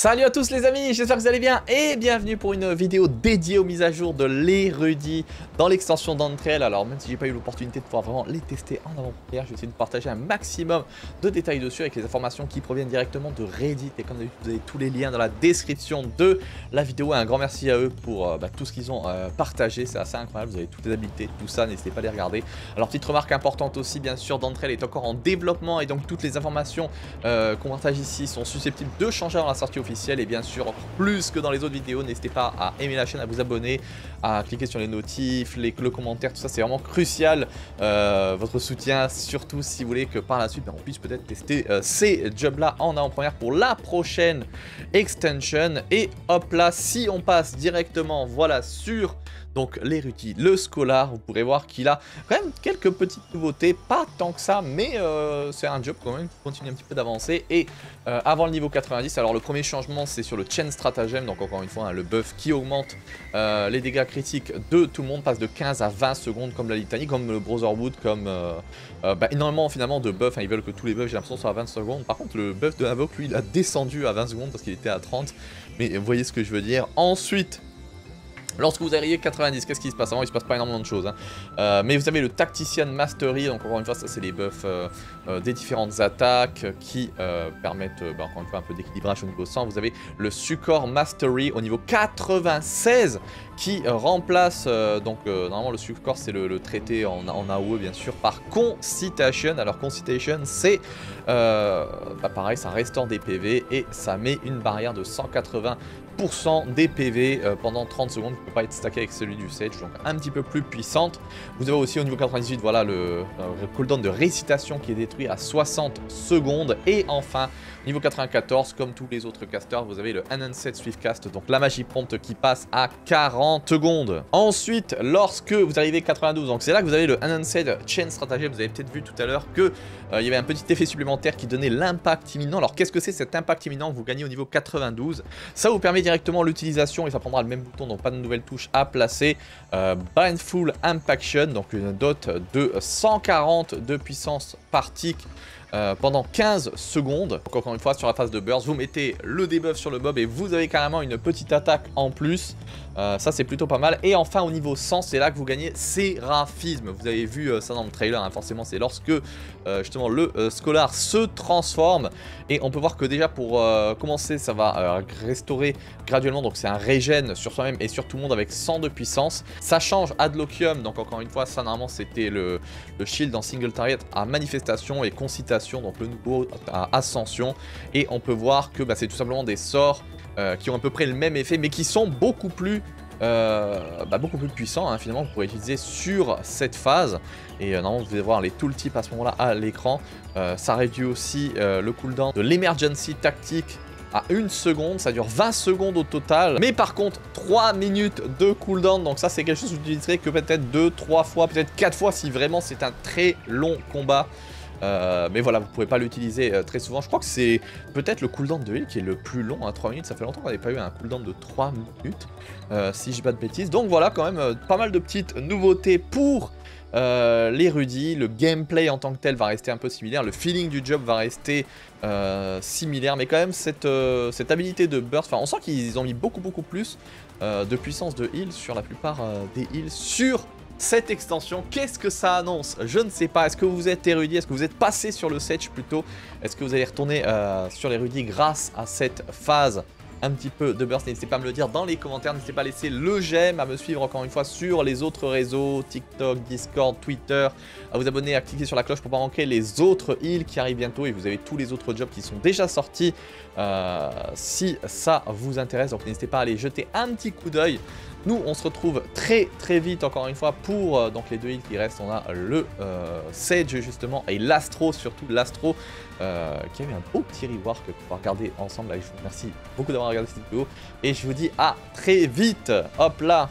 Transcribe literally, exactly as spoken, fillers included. Salut à tous les amis, j'espère que vous allez bien et bienvenue pour une vidéo dédiée aux mises à jour de l'Erudit dans l'extension d'Entrel. Alors même si j'ai pas eu l'opportunité de pouvoir vraiment les tester en avant-première, je vais essayer de partager un maximum de détails dessus avec les informations qui proviennent directement de Reddit. Et comme d'habitude, vous avez tous les liens dans la description de la vidéo. Un grand merci à eux pour euh, bah, tout ce qu'ils ont euh, partagé, c'est assez incroyable, vous avez toutes les habilités, tout ça, n'hésitez pas à les regarder. Alors petite remarque importante aussi, bien sûr, d'Entrel est encore en développement et donc toutes les informations euh, qu'on partage ici sont susceptibles de changer dans la sortie officielle. Et bien sûr, plus que dans les autres vidéos, n'hésitez pas à aimer la chaîne, à vous abonner, à cliquer sur les notifs, les, le commentaire, tout ça, c'est vraiment crucial. Euh, votre soutien, surtout si vous voulez que par la suite, ben, on puisse peut-être tester euh, ces jobs-là en avant-première pour la prochaine extension. Et hop là, si on passe directement, voilà, sur donc l'Erudit, le Scholar, vous pourrez voir qu'il a quand même quelques petites nouveautés, pas tant que ça, mais euh, c'est un job quand même qui continue un petit peu d'avancer. Et euh, avant le niveau quatre-vingt-dix, alors le premier changement, c'est sur le Chain Stratagem, donc encore une fois, hein, le buff qui augmente euh, les dégâts critiques de tout le monde, passe de quinze à vingt secondes, comme la Litanie, comme le Brotherwood, comme euh, euh, bah, énormément finalement de buffs, hein, ils veulent que tous les buffs, j'ai l'impression, soient à vingt secondes. Par contre, le buff de Havoc, lui, il a descendu à vingt secondes parce qu'il était à trente, mais vous voyez ce que je veux dire. Ensuite, lorsque vous arrivez quatre-vingt-dix, qu'est-ce qui se passe? Avant, il se passe pas énormément de choses, hein. euh, mais vous avez le Tactician Mastery, donc encore une fois, ça c'est les buffs euh, euh, des différentes attaques qui euh, permettent, euh, bah, encore une fois, un peu d'équilibrage au niveau cent. Vous avez le Succor Mastery au niveau quatre-vingt-seize qui remplace, euh, donc euh, normalement le Succor c'est le, le traité en, en A O E bien sûr, par Concitation. Alors Concitation c'est, euh, bah, pareil, ça restaure des P V et ça met une barrière de cent quatre-vingts des P V euh, pendant trente secondes, ne peut pas être stacké avec celui du Sage, donc un petit peu plus puissante. Vous avez aussi au niveau quatre-vingt-dix-huit, voilà le, le cooldown de Récitation qui est détruit à soixante secondes. Et enfin, niveau quatre-vingt-quatorze, comme tous les autres casters, vous avez le Unanset Swift Cast, donc la magie prompte qui passe à quarante secondes. Ensuite, lorsque vous arrivez quatre-vingt-douze, donc c'est là que vous avez le Unanset Chain Stratagem. Vous avez peut-être vu tout à l'heure que euh, il y avait un petit effet supplémentaire qui donnait l'impact imminent. Alors qu'est-ce que c'est cet impact imminent que vous gagnez au niveau quatre-vingt-douze? Ça vous permet directement l'utilisation, et ça prendra le même bouton, donc pas de nouvelles touches à placer, euh, Bindful Impaction, donc une dot de cent quarante de puissance par tick euh, pendant quinze secondes. Donc encore une fois, sur la phase de burst, vous mettez le debuff sur le mob et vous avez carrément une petite attaque en plus. Euh, ça c'est plutôt pas mal. Et enfin au niveau cent, c'est là que vous gagnez Séraphisme. Vous avez vu euh, ça dans le trailer, hein. Forcément c'est lorsque euh, justement le euh, Scholar se transforme. Et on peut voir que déjà pour euh, commencer, ça va euh, restaurer graduellement. Donc c'est un régène sur soi-même et sur tout le monde avec cent de puissance. Ça change Adloquium. Donc encore une fois, ça normalement c'était le, le shield en single target à manifestation et concitation. Donc le nouveau à ascension. Et on peut voir que bah, c'est tout simplement des sorts Euh, qui ont à peu près le même effet, mais qui sont beaucoup plus euh, bah, beaucoup plus puissants, hein, finalement, vous pourrez utiliser sur cette phase. Et euh, normalement, vous allez voir les tooltips à ce moment-là à l'écran. Euh, ça réduit aussi euh, le cooldown de l'emergency tactique à une seconde, ça dure vingt secondes au total, mais par contre trois minutes de cooldown, donc ça c'est quelque chose que j'utiliserai que peut-être deux, trois fois, peut-être quatre fois si vraiment c'est un très long combat. Euh, mais voilà, vous pouvez pas l'utiliser euh, très souvent. Je crois que c'est peut-être le cooldown de heal qui est le plus long, hein, trois minutes, ça fait longtemps qu'on n'avait pas eu un cooldown de trois minutes, euh, si je dis pas de bêtises. Donc voilà, quand même, euh, pas mal de petites nouveautés pour euh, l'Erudit. Le gameplay en tant que tel va rester un peu similaire, le feeling du job va rester euh, similaire, mais quand même cette, euh, cette habilité de burst, enfin on sent qu'ils ont mis beaucoup beaucoup plus euh, de puissance de heal sur la plupart euh, des heals sur cette extension. Qu'est-ce que ça annonce? Je ne sais pas. Est-ce que vous êtes érudit? Est-ce que vous êtes passé sur le Sage plutôt? Est-ce que vous allez retourner euh, sur l'érudit grâce à cette phase un petit peu de burst? N'hésitez pas à me le dire dans les commentaires. N'hésitez pas à laisser le j'aime, à me suivre encore une fois sur les autres réseaux, TikTok, Discord, Twitter, à vous abonner, à cliquer sur la cloche pour pas manquer les autres heals qui arrivent bientôt. Et vous avez tous les autres jobs qui sont déjà sortis euh, si ça vous intéresse. Donc n'hésitez pas à aller jeter un petit coup d'œil. Nous, on se retrouve très très vite encore une fois pour euh, donc les deux îles qui restent. On a le euh, Sage justement et l'Astro, surtout l'Astro euh, qui a eu un beau petit rework qu'on va regarder ensemble. Allez, je vous remercie beaucoup d'avoir regardé cette vidéo et je vous dis à très vite. Hop là.